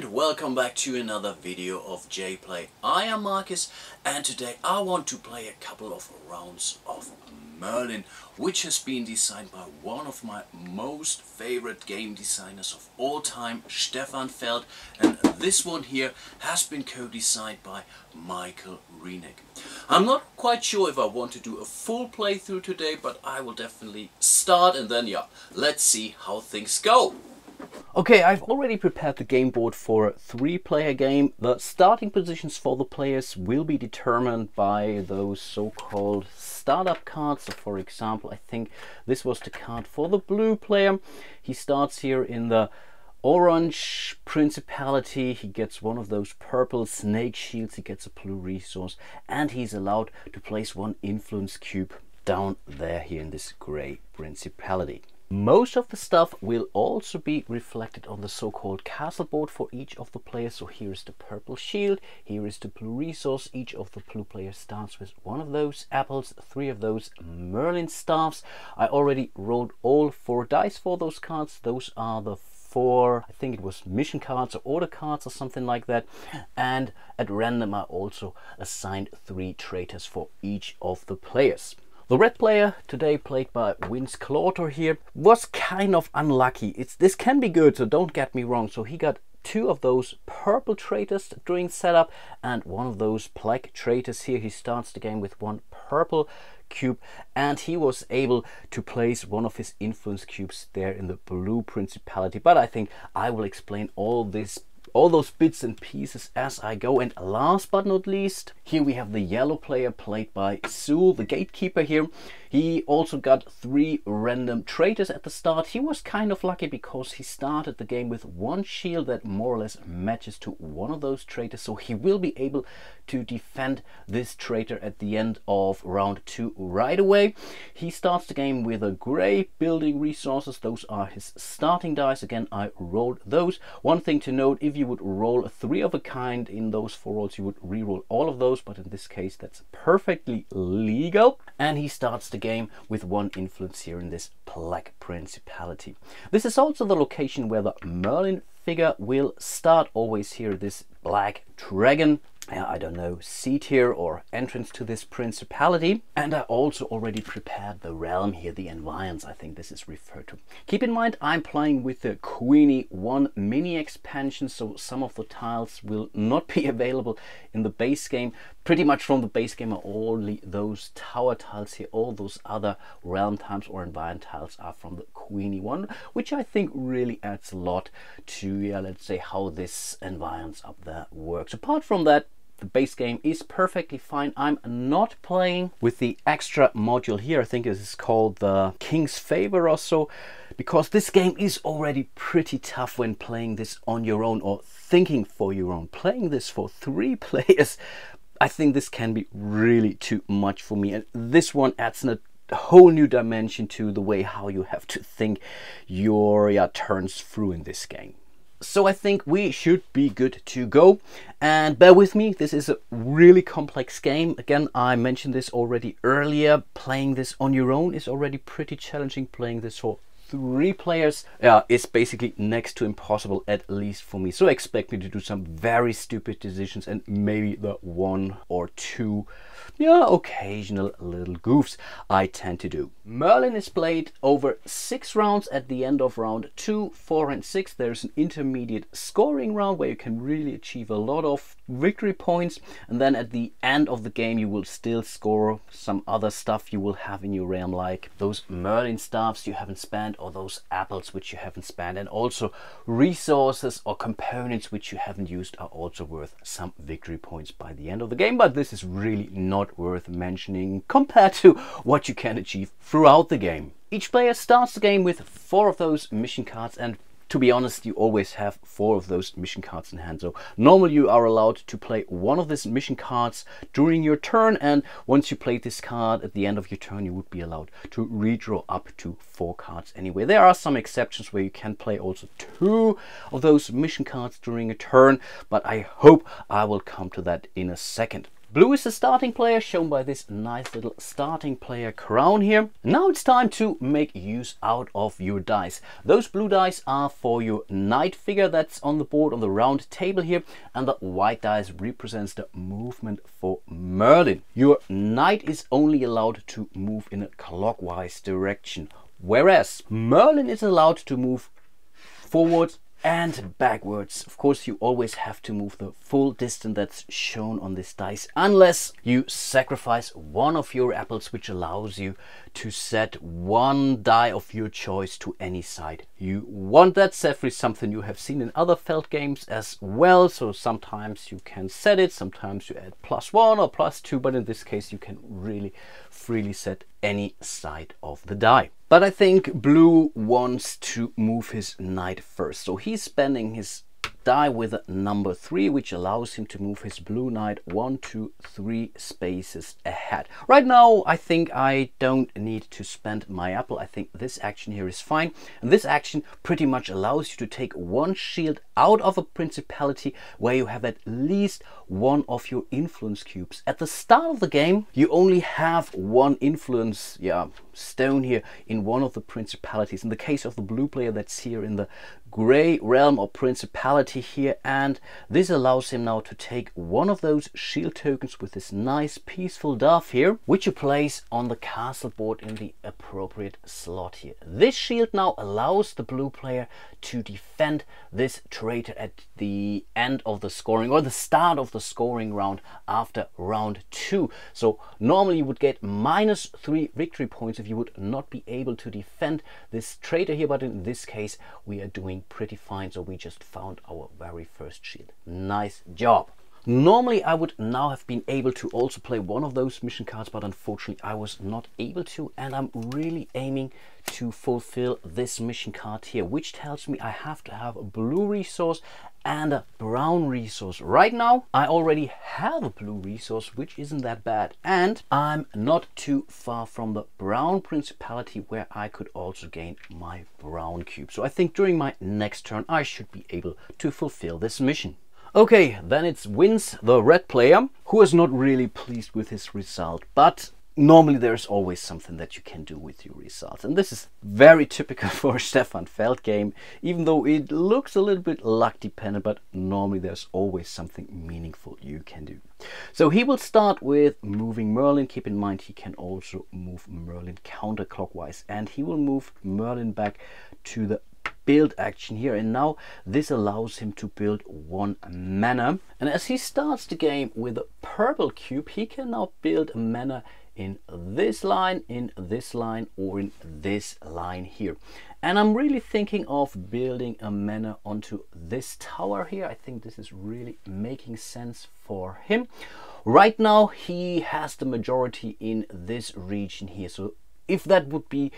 And welcome back to another video of JPlay. I am Marcus, and today I want to play a couple of rounds of Merlin, which has been designed by one of my most favorite game designers of all time, Stefan Feld, and this one here has been co-designed by Michael Rieneck. I'm not quite sure if I want to do a full playthrough today, but I will definitely start, and then yeah, let's see how things go. Okay, I've already prepared the game board for a three-player game. The starting positions for the players will be determined by those so-called startup cards. So for example, I think this was the card for the blue player. He starts here in the orange principality. He gets one of those purple snake shields, he gets a blue resource, and he's allowed to place one influence cube down there here in this gray principality. Most of the stuff will also be reflected on the so-called castle board for each of the players. So here is the purple shield, here is the blue resource. Each of the blue players starts with one of those apples, three of those Merlin staffs. I already rolled all four dice for those cards. Those are the four, I think it was mission cards or order cards or something like that. And at random I also assigned three traitors for each of the players. The red player, today played by Wins Clotter here, was kind of unlucky. This can be good, so don't get me wrong. So he got two of those purple traitors during setup and one of those black traitors here. He starts the game with one purple cube, and he was able to place one of his influence cubes there in the blue principality. But I think I will explain all those bits and pieces as I go. And last but not least, here we have the yellow player played by Sue, the gatekeeper here. He also got three random traitors at the start. He was kind of lucky because he started the game with one shield that more or less matches to one of those traitors. So he will be able to defend this traitor at the end of round two right away. He starts the game with a gray building resources. Those are his starting dice. Again, I rolled those. One thing to note, if you would roll a three of a kind in those four rolls, you would re-roll all of those, but in this case that's perfectly legal. And he starts the game with one influence here in this black principality. This is also the location where the Merlin figure will start, always here, this black dragon. I don't know, seat here or entrance to this principality. And I also already prepared the realm here, the environs, I think this is referred to. Keep in mind, I'm playing with the Queenie 1 mini expansion, so some of the tiles will not be available in the base game. Pretty much from the base game are only those tower tiles here. All those other realm tiles or environment tiles are from the Queenie 1, which I think really adds a lot to, yeah, let's say, how this environs up there works. Apart from that, the base game is perfectly fine. I'm not playing with the extra module here. I think this is called the King's Favor or so, because this game is already pretty tough when playing this on your own or thinking for your own. Playing this for three players, I think this can be really too much for me. And this one adds a whole new dimension to the way how you have to think your turns through in this game. So I think we should be good to go, and bear with me, this is a really complex game. Again, I mentioned this already earlier, playing this on your own is already pretty challenging. Playing this for three players is basically next to impossible, at least for me. So expect me to do some very stupid decisions and maybe the one or two occasional little goofs I tend to do. Merlin is played over 6 rounds. At the end of round 2, 4, and 6, there's an intermediate scoring round where you can really achieve a lot of victory points. And then at the end of the game, you will still score some other stuff you will have in your realm, like those Merlin staffs you haven't spent or those apples which you haven't spent. And also resources or components which you haven't used are also worth some victory points by the end of the game. But this is really not worth mentioning compared to what you can achieve throughout the game. Each player starts the game with 4 of those mission cards, and to be honest, you always have 4 of those mission cards in hand. So normally you are allowed to play one of these mission cards during your turn, and once you play this card at the end of your turn, you would be allowed to redraw up to 4 cards anyway. There are some exceptions where you can play also 2 of those mission cards during a turn, but I hope I will come to that in a second. Blue is the starting player, shown by this nice little starting player crown here. Now it's time to make use out of your dice. Those blue dice are for your knight figure that's on the board on the round table here, and the white dice represents the movement for Merlin. Your knight is only allowed to move in a clockwise direction, whereas Merlin is allowed to move forwards and backwards. Of course, you always have to move the full distance that's shown on this dice, unless you sacrifice one of your apples, which allows you to set one die of your choice to any side you want. That's definitely something you have seen in other Feld games as well. So sometimes you can set it, sometimes you add +1 or +2, but in this case you can really freely set any side of the die. But I think blue wants to move his knight first, so he's spending his die with a number 3, which allows him to move his blue knight 1, 2, 3 spaces ahead. Right now I think I don't need to spend my apple. I think this action here is fine, and this action pretty much allows you to take one shield out of a principality where you have at least one of your influence cubes. At the start of the game you only have one influence stone here in one of the principalities. In the case of the blue player, that's here in the gray realm or principality here, and this allows him now to take one of those shield tokens with this nice peaceful dove here, which you place on the castle board in the appropriate slot here. This shield now allows the blue player to defend this traitor at the end of the scoring, or the start of the scoring round after round 2. So normally you would get -3 victory points if you would not be able to defend this traitor here, but in this case we are doing pretty fine, so we just found our very first shield. Nice job. Normally I would now have been able to also play one of those mission cards, but unfortunately I was not able to, and I'm really aiming to fulfill this mission card here, which tells me I have to have a blue resource and a brown resource. Right now I already have a blue resource, which isn't that bad, and I'm not too far from the brown principality where I could also gain my brown cube. So I think during my next turn I should be able to fulfill this mission. Okay, then it's Wins, the red player, who is not really pleased with his result, but normally there's always something that you can do with your results, and this is very typical for a Stefan Feld game, even though it looks a little bit luck dependent, but normally there's always something meaningful you can do. So he will start with moving Merlin. Keep in mind he can also move Merlin counterclockwise, and he will move Merlin back to the build action here, and now this allows him to build one manor, and as he starts the game with a purple cube, he can now build a manor in this line, in this line, or in this line here. And I'm really thinking of building a manor onto this tower here. I think this is really making sense for him. Right now he has the majority in this region here, so if that would be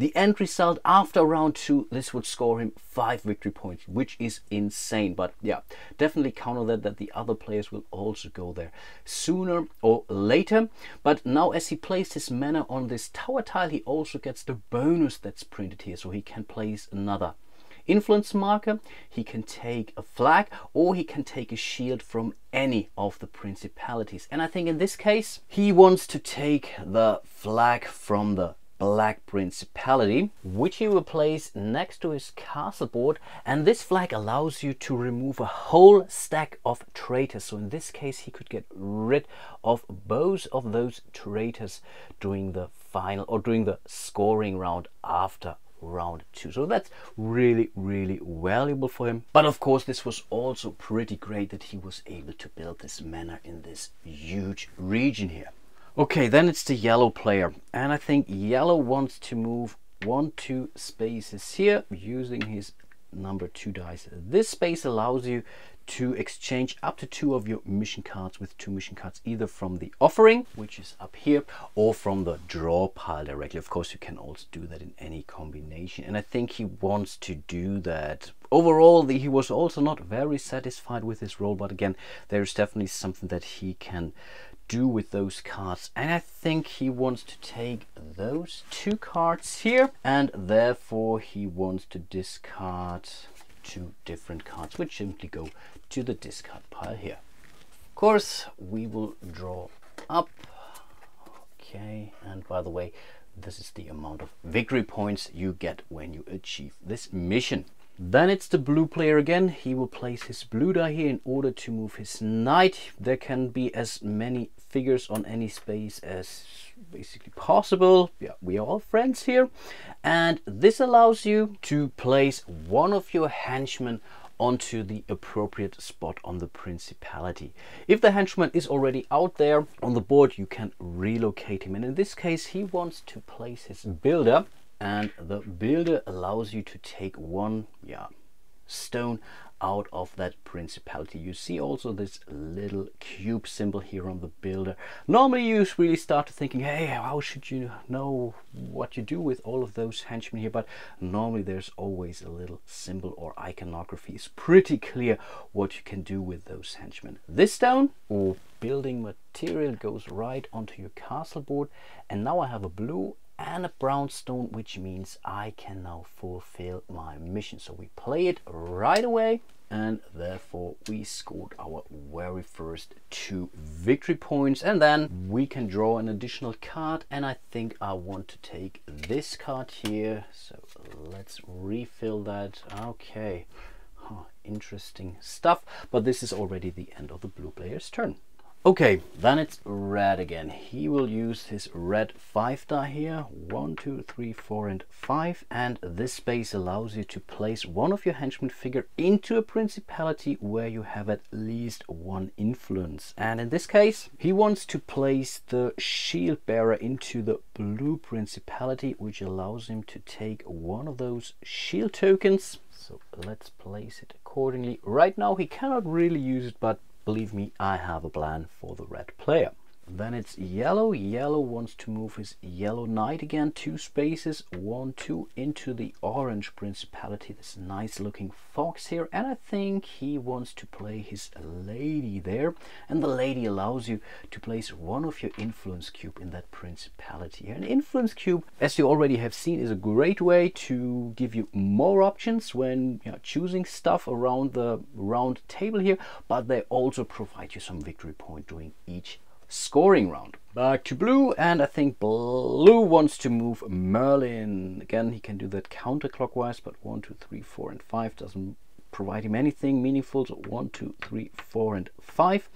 the end result after round 2, this would score him 5 victory points, which is insane. But yeah, definitely counter that the other players will also go there sooner or later. But now as he plays his manor on this tower tile, he also gets the bonus that's printed here. So he can place another influence marker, he can take a flag, or he can take a shield from any of the principalities. And I think in this case, he wants to take the flag from the black principality, which he will place next to his castle board, and this flag allows you to remove a whole stack of traitors. So in this case he could get rid of both of those traitors during the final, or during the scoring round after round 2. So that's really, really valuable for him. But of course this was also pretty great that he was able to build this manor in this huge region here. Okay, then it's the yellow player, and I think yellow wants to move 1, 2 spaces here using his number 2 dice. This space allows you to exchange up to 2 of your mission cards with 2 mission cards, either from the offering, which is up here, or from the draw pile directly. Of course you can also do that in any combination, and I think he wants to do that. Overall, he was also not very satisfied with his role, but again, there is definitely something that he can do with those cards, and I think he wants to take those 2 cards here, and therefore he wants to discard 2 different cards, which simply go to the discard pile here. course we will draw up. Okay, and by the way, this is the amount of victory points you get when you achieve this mission. Then it's the blue player again. He will place his blue die here in order to move his knight. There can be as many figures on any space as basically possible. Yeah, we are all friends here. And this allows you to place one of your henchmen onto the appropriate spot on the principality. If the henchman is already out there on the board, you can relocate him. And in this case, he wants to place his builder, and the builder allows you to take one stone out of that principality. You see also this little cube symbol here on the builder. Normally you really start thinking, hey, how should you know what you do with all of those henchmen here? But normally there's always a little symbol or iconography. It's pretty clear what you can do with those henchmen. This stone or building material goes right onto your castle board, and now I have a blue and a brown stone, which means I can now fulfill my mission. So we play it right away, and therefore we scored our very first 2 victory points. And then we can draw an additional card, and I think I want to take this card here. So let's refill that. Okay, interesting stuff, but this is already the end of the blue player's turn. Okay, then it's red again. He will use his red 5 die here, 1, 2, 3, 4 and 5, and this space allows you to place one of your henchman figure into a principality where you have at least 1 influence. And in this case he wants to place the shield bearer into the blue principality, which allows him to take one of those shield tokens. So let's place it accordingly. Right now he cannot really use it, but believe me, I have a plan for the red player. Then it's yellow. Yellow wants to move his yellow knight again 2 spaces, 1, 2, into the orange principality. This nice looking fox here, and I think he wants to play his lady there, and the lady allows you to place one of your influence cube in that principality. An influence cube, as you already have seen, is a great way to give you more options when choosing stuff around the round table here, but they also provide you some victory point during each scoring round. Back to blue, and I think blue wants to move Merlin again. He can do that counterclockwise, but 1, 2, 3, 4 and 5 doesn't provide him anything meaningful. So 1, 2, 3, 4 and 5,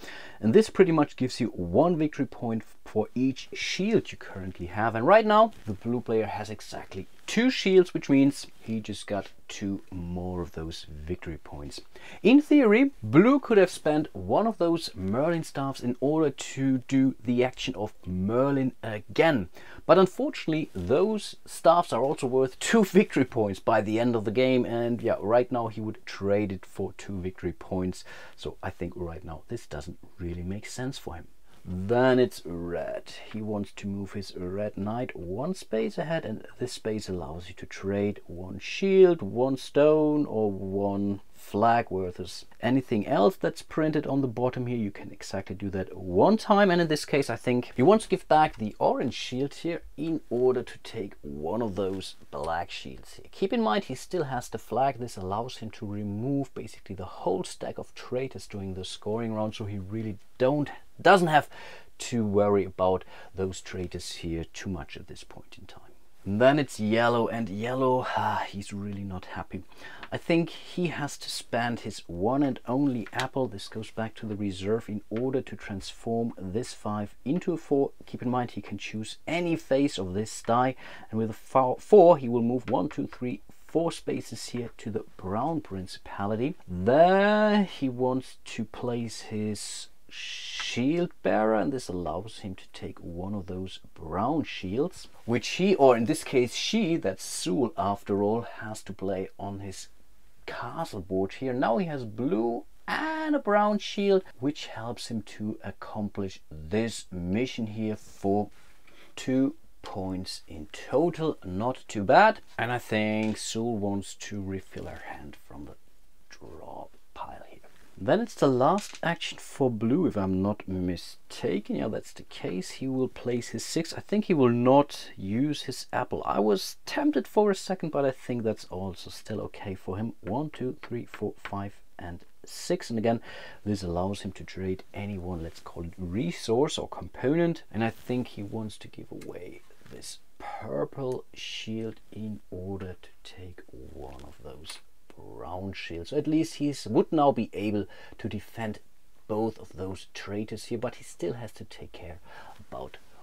and this pretty much gives you 1 victory point for each shield you currently have. And right now the blue player has exactly 2 shields, which means he just got 2 more of those victory points. In theory, blue could have spent one of those Merlin staffs in order to do the action of Merlin again, but unfortunately those staffs are also worth 2 victory points by the end of the game, and right now he would trade it for 2 victory points. So I think right now this doesn't really make sense for him. Then it's red. He wants to move his red knight 1 space ahead, and this space allows you to trade 1 shield, 1 stone or 1 flag worth of anything else that's printed on the bottom here. You can exactly do that 1 time, and in this case I think he wants to give back the orange shield here in order to take one of those black shields here. Keep in mind he still has the flag. This allows him to remove basically the whole stack of traitors during the scoring round, so he really doesn't have to worry about those traitors here too much at this point in time. And then it's yellow, and yellow, he's really not happy. I think he has to spend his one and only apple. This goes back to the reserve in order to transform this 5 into a 4. Keep in mind he can choose any face of this die, and with a 4 he will move 1, 2, 3, 4 spaces here to the brown principality. There he wants to place his shield bearer, and this allows him to take one of those brown shields, which he, or in this case she, that's Sue after all, has to play on his castle board here. Now he has blue and a brown shield, which helps him to accomplish this mission here for 2 points in total. Not too bad. And I think Sue wants to refill her hand from the draw pile here. Then it's the last action for blue, if I'm not mistaken. Yeah, that's the case. He will place his 6. I think he will not use his apple. I was tempted for a second, but I think that's also still okay for him. 1, 2, 3, 4, 5 and 6, and again this allows him to trade any one, let's call it resource or component, and I think he wants to give away this purple shield in order to take one of those brown shields. So at least he would now be able to defend both of those traitors here, but he still has to take care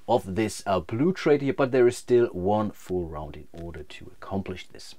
of this blue traitor here, but there is still one full round in order to accomplish this.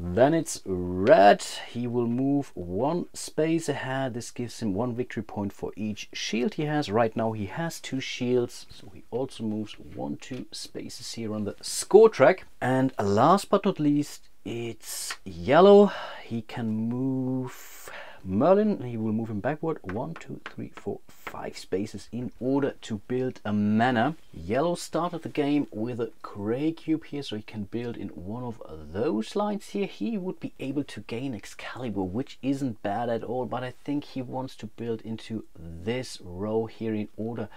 Then it's red. He will move one space ahead. This gives him one victory point for each shield he has. Right now he has 2 shields, so he also moves 1-2 spaces here on the score track. And last but not least, it's yellow. He can move Merlin. He will move him backward 1, 2, 3, 4, 5 spaces in order to build a manor. Yellow started the game with a gray cube here, so he can build in one of those lines here. He would be able to gain Excalibur, which isn't bad at all, but I think he wants to build into this row here in order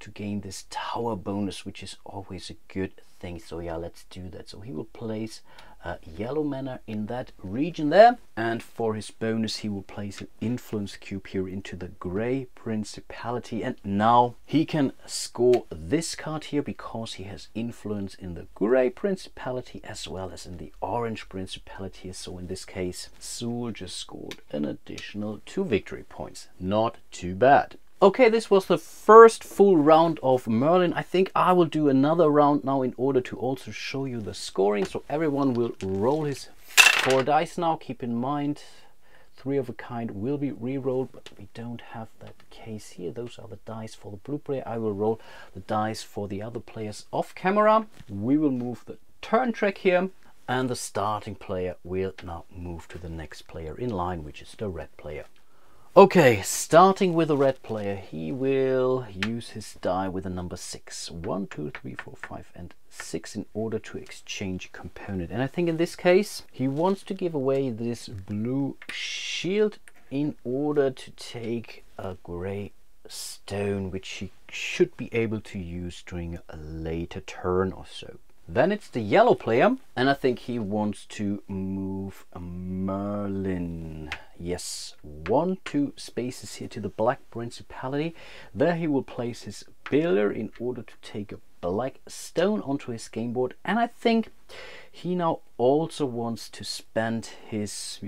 to gain this tower bonus, which is always a good thing. So yeah, let's do that. So he will place a yellow manor in that region there, and for his bonus he will place an influence cube here into the gray principality, and now he can score this card here because he has influence in the gray principality as well as in the orange principality. So in this case Sue just scored an additional 2 victory points. Not too bad. Okay, this was the first full round of Merlin. I think I will do another round now in order to also show you the scoring. So everyone will roll his 4 dice now. Keep in mind, 3 of a kind will be re-rolled, but we don't have that case here. Those are the dice for the blue player. I will roll the dice for the other players off camera. We will move the turn track here, and the starting player will now move to the next player in line, which is the red player. Okay, starting with the red player, he will use his die with the number 6. 1, 2, 3, 4, 5, and 6 in order to exchange component. And I think in this case, he wants to give away this blue shield in order to take a gray stone, which he should be able to use during a later turn or so. Then it's the yellow player, and I think he wants to move Merlin. Yes, 1-2 spaces here to the black principality. There he will place his builder in order to take a black stone onto his game board. And I think he now also wants to spend his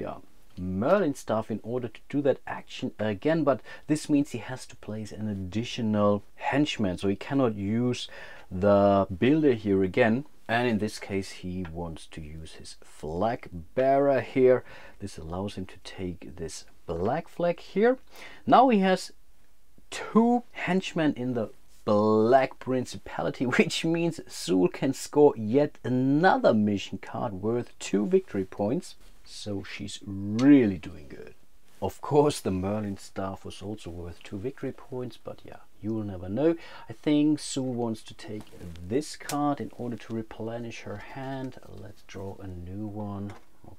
Merlin stuff in order to do that action again. But this means he has to place an additional henchman, so he cannot use the builder here again. And in this case he wants to use his flag bearer here. This allows him to take this black flag here. Now he has 2 henchmen in the black principality, which means Sue can score yet another mission card worth 2 victory points. So she's really doing good. Of course the Merlin staff was also worth 2 victory points, but yeah, you will never know. I think Sue wants to take this card in order to replenish her hand. Let's draw a new one.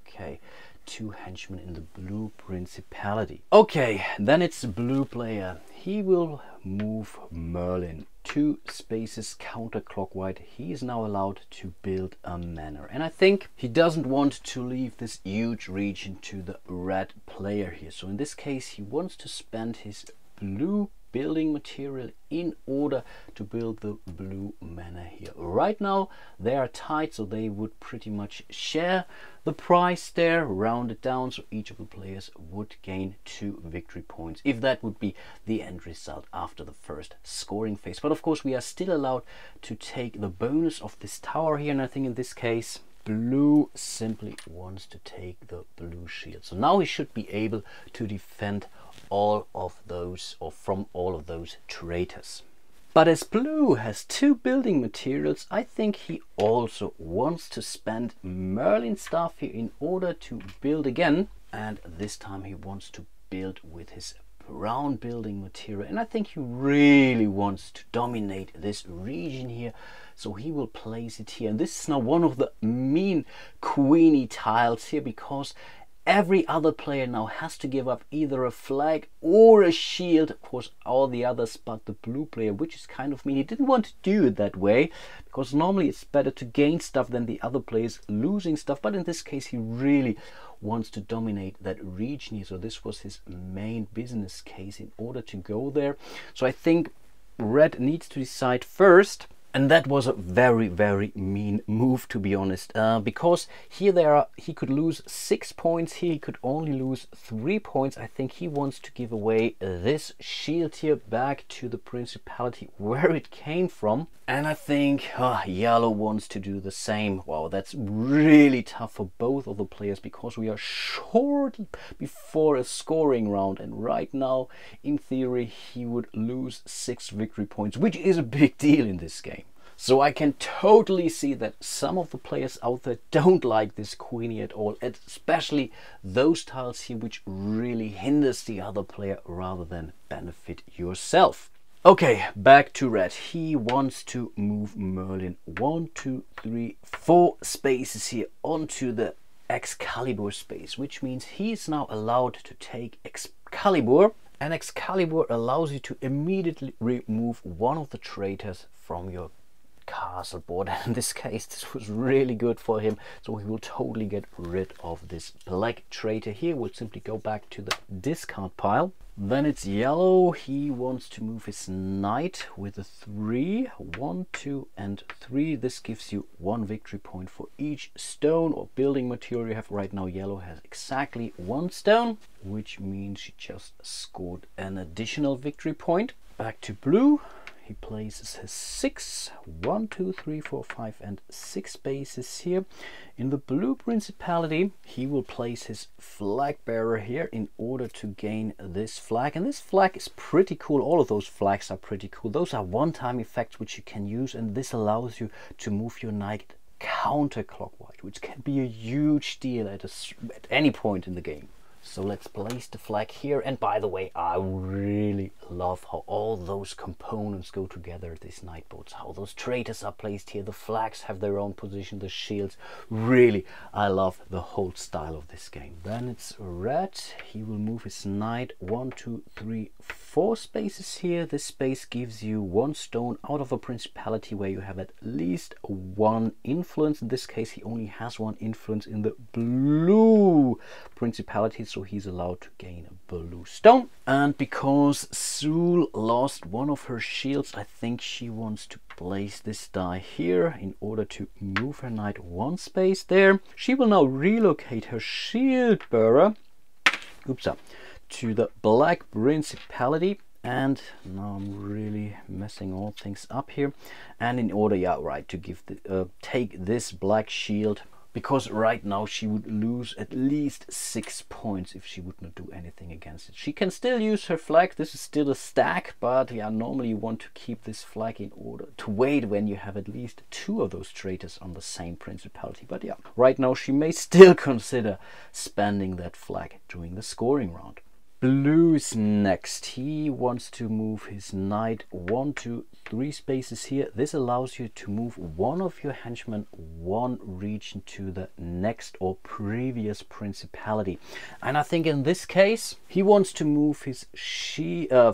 Okay, 2 henchmen in the blue principality. Okay, then it's blue player. He will move Merlin 2 spaces counterclockwise. He is now allowed to build a manor, and I think he doesn't want to leave this huge region to the red player here. So in this case he wants to spend his blue building material in order to build the blue manor here. Right now they are tied, so they would pretty much share the price there, rounded down, so each of the players would gain 2 victory points, if that would be the end result after the first scoring phase. But of course we are still allowed to take the bonus of this tower here, and I think in this case blue simply wants to take the blue shield. So now he should be able to defend all of those, or from all of those traitors. But as blue has 2 building materials, I think he also wants to spend Merlin staff here in order to build again, and this time he wants to build with his brown building material, and I think he really wants to dominate this region here, so he will place it here. And this is now one of the mean Queenie tiles here, because Every other player now has to give up either a flag or a shield. Of course, all the others but the blue player, which is kind of mean. He didn't want to do it that way, because normally it's better to gain stuff than the other players losing stuff. But in this case, he really wants to dominate that region here. So this was his main business case in order to go there. So I think Red needs to decide first. And that was a very, very mean move, to be honest, because here he could lose 6 points. Here he could only lose 3 points. I think he wants to give away this shield here back to the principality where it came from. And I think yellow wants to do the same. Wow, that's really tough for both of the players, because we are short before a scoring round. And right now, in theory, he would lose 6 victory points, which is a big deal in this game. So I can totally see that some of the players out there don't like this Queenie at all, and especially those tiles here, which really hinders the other player rather than benefit yourself. Okay, back to Red. He wants to move Merlin 1, 2, 3, 4 spaces here onto the Excalibur space, which means he is now allowed to take Excalibur. And Excalibur allows you to immediately remove one of the traitors from your castle board. And in this case, this was really good for him. So he will totally get rid of this black traitor here. We'll simply go back to the discard pile. Then it's yellow. He wants to move his knight with a 3, 1, 2, and 3. This gives you 1 victory point for each stone or building material you have. Right now, yellow has exactly 1 stone, which means she just scored an additional victory point. Back to blue. He places his 6, 1, 2, 3, 4, 5, and 6 bases here. In the blue principality, he will place his flag bearer here in order to gain this flag. And this flag is pretty cool. All of those flags are pretty cool. Those are one-time effects which you can use, and this allows you to move your knight counterclockwise, which can be a huge deal at any point in the game. So let's place the flag here. And by the way, I really love how all those components go together, these knight boards, how those traitors are placed here, the flags have their own position, the shields. Really, I love the whole style of this game. Then it's Red. He will move his knight 1, 2, 3, 4 spaces here. This space gives you 1 stone out of a principality where you have at least 1 influence. In this case, he only has 1 influence in the blue principality, so he's allowed to gain a blue stone. And because Sue lost one of her shields, I think she wants to place this die here in order to move her knight 1 space there. She will now relocate her shield bearer to the black principality. And now I'm really messing all things up here. And in order, to give the take this black shield, because right now she would lose at least 6 points if she would not do anything against it. She can still use her flag. This is still a stack, but normally you want to keep this flag in order to wait when you have at least 2 of those traitors on the same principality. But right now she may still consider spending that flag during the scoring round. Blue's next. He wants to move his knight 1, 2, 3 spaces here. This allows you to move one of your henchmen 1 region to the next or previous principality. And I think in this case, he wants to move his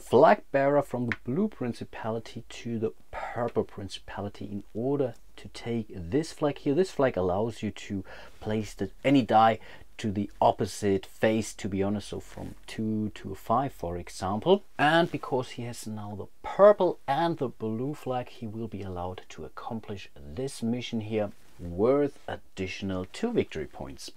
flag bearer from the blue principality to the purple principality in order to take this flag here. This flag allows you to place any die to the opposite face, to be honest, so from 2 to 5, for example. And because he has now the purple and the blue flag, he will be allowed to accomplish this mission here worth additional 2 victory points.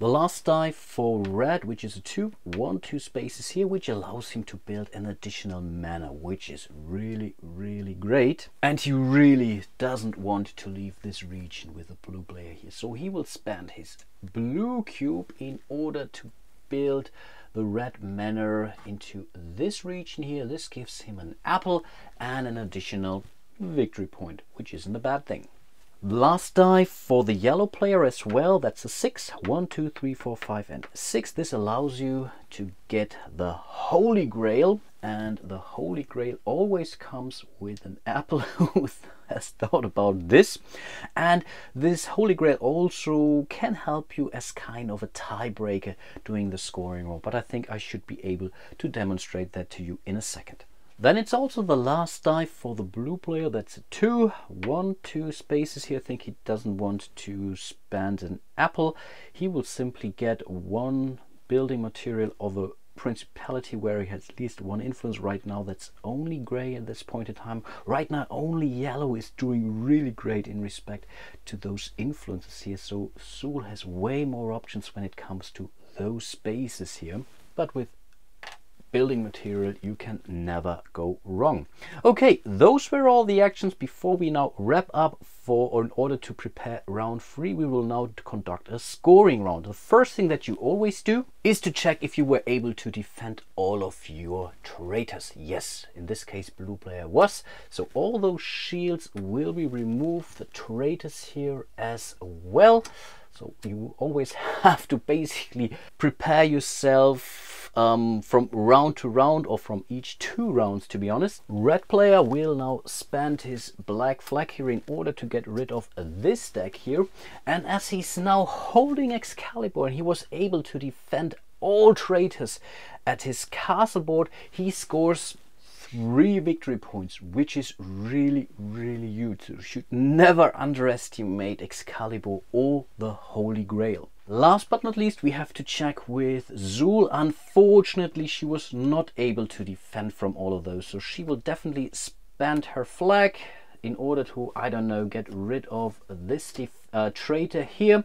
The last die for Red, which is a 2, 1, 2 spaces here, which allows him to build an additional manor, which is really, really great. And he really doesn't want to leave this region with a blue player here. So he will spend his blue cube in order to build the red manor into this region here. This gives him an apple and an additional victory point, which isn't a bad thing. Last die for the yellow player as well. That's a 6. 1, 2, 3, 4, 5 and 6. This allows you to get the Holy Grail, and the Holy Grail always comes with an apple. Who has thought about this? And this Holy Grail also can help you as kind of a tiebreaker during the scoring roll, but I think I should be able to demonstrate that to you in a second. Then it's also the last die for the blue player. That's a 2. 1, 2 spaces here. I think he doesn't want to spend an apple. He will simply get one building material of a principality where he has at least one influence. Right now that's only gray at this point in time. Right now only yellow is doing really great in respect to those influences here. So Sue has way more options when it comes to those spaces here. But with building material you can never go wrong. Okay, those were all the actions. Before we now wrap up, in order to prepare round 3, we will now conduct a scoring round. The first thing that you always do is to check if you were able to defend all of your traitors. Yes, in this case blue player was, so all those shields will be removed, the traitors here as well. So you always have to basically prepare yourself from round to round, or from each 2 rounds to be honest. Red player will now spend his black flag here in order to get rid of this deck here, and as he's now holding Excalibur and he was able to defend all traitors at his castle board, he scores 3 victory points, which is really, really huge. You should never underestimate Excalibur or the Holy Grail. Last but not least, we have to check with Sue. Unfortunately, she was not able to defend from all of those, so she will definitely spend her flag in order to, I don't know, get rid of this traitor here.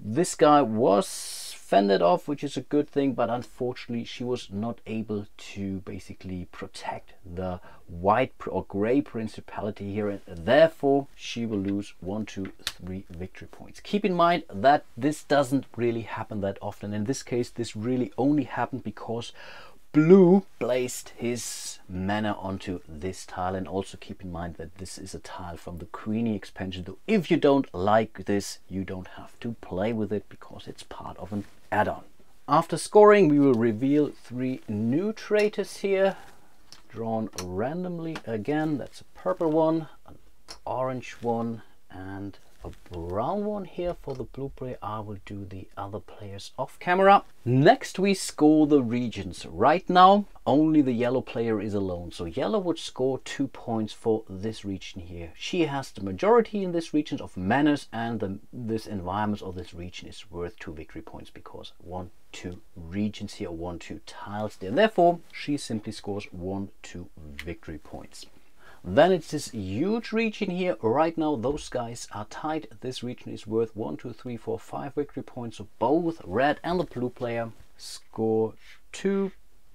This guy was fended off, which is a good thing, but unfortunately she was not able to basically protect the white or gray principality here, and therefore she will lose 1, 2, 3 victory points. Keep in mind that this doesn't really happen that often. In this case, this really only happened because blue placed his mana onto this tile, and also keep in mind that this is a tile from the Queenie expansion, though if you don't like this you don't have to play with it because it's part of an add-on. After scoring we will reveal 3 new traitors here, drawn randomly again. That's a purple one, an orange one and a brown one here for the blue player. I will do the other players off camera. Next we score the regions. Right now only the yellow player is alone, so yellow would score 2 points for this region here. She has the majority in this region of manners, and this environment or this region is worth 2 victory points because 1, 2 regions here, 1, 2 tiles there, and therefore she simply scores 1, 2 victory points. Then it's this huge region here. Right now those guys are tied. This region is worth 1, 2, 3, 4, 5 victory points, so both red and the blue player score 2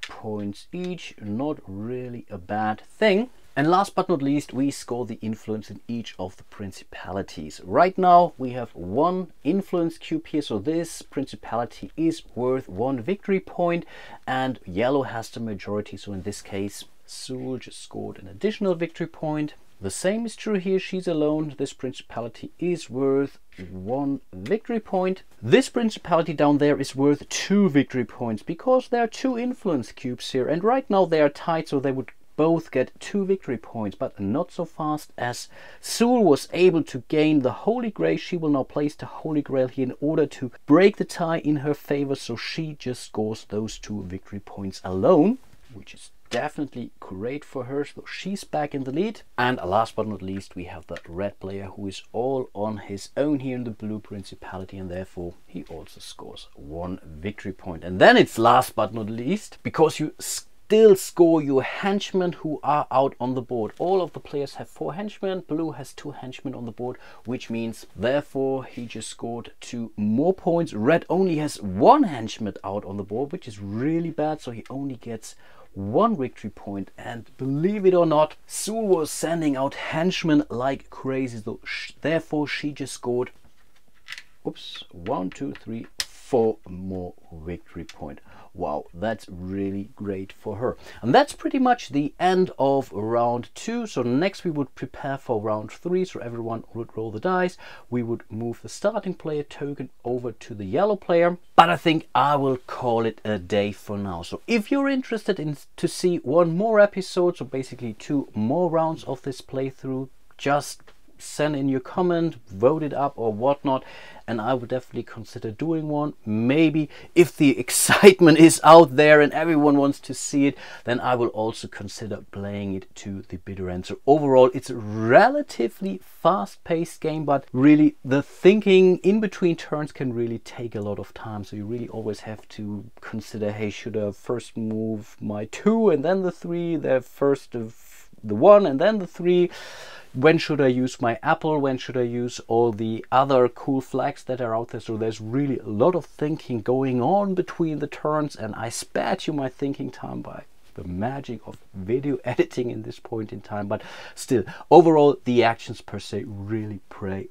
points each. Not really a bad thing. And last but not least, we score the influence in each of the principalities. Right now we have 1 influence cube here, so this principality is worth 1 victory point, and yellow has the majority, so in this case Sue just scored an additional victory point. The same is true here, she's alone. This principality is worth 1 victory point. This principality down there is worth 2 victory points because there are 2 influence cubes here, and right now they are tied, so they would both get 2 victory points, but not so fast as Sue was able to gain the Holy Grail. She will now place the Holy Grail here in order to break the tie in her favor, so she just scores those 2 victory points alone, which is definitely great for her, so she's back in the lead. And last but not least, we have the red player who is all on his own here in the blue principality, and therefore he also scores 1 victory point. And then it's last but not least, because you still score your henchmen who are out on the board. All of the players have 4 henchmen, blue has 2 henchmen on the board, which means therefore he just scored 2 more points. Red only has 1 henchman out on the board, which is really bad, so he only gets 1 victory point. And believe it or not, Sue was sending out henchmen like crazy, so therefore she just scored 1, 2, 3, 4 more victory point. Wow, that's really great for her. And that's pretty much the end of round two. So next we would prepare for round three. So everyone would roll the dice. We would move the starting player token over to the yellow player. But I think I will call it a day for now. So if you're interested in to see one more episode, so basically two more rounds of this playthrough, just send in your comment, vote it up or whatnot, and I would definitely consider doing one. Maybe if the excitement is out there and everyone wants to see it, then I will also consider playing it to the bitter end. So overall, it's a relatively fast-paced game, but really the thinking in between turns can really take a lot of time. So you really always have to consider, hey, should I first move my 2 and then the 3, then first the 1 and then the 3? When should I use my apple? When should I use all the other cool flags that are out there? So there's really a lot of thinking going on between the turns, and I spared you my thinking time by the magic of video editing in this point in time. But still, overall, the actions per se really play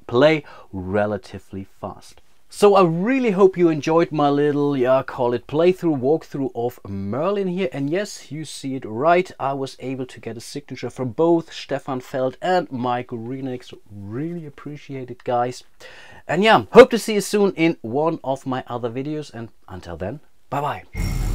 relatively fast. So I really hope you enjoyed my little, call it playthrough, walkthrough of Merlin here. And yes, you see it right. I was able to get a signature from both Stefan Feld and Michael Rieneck. So really appreciate it, guys. And yeah, hope to see you soon in one of my other videos. And until then, bye-bye.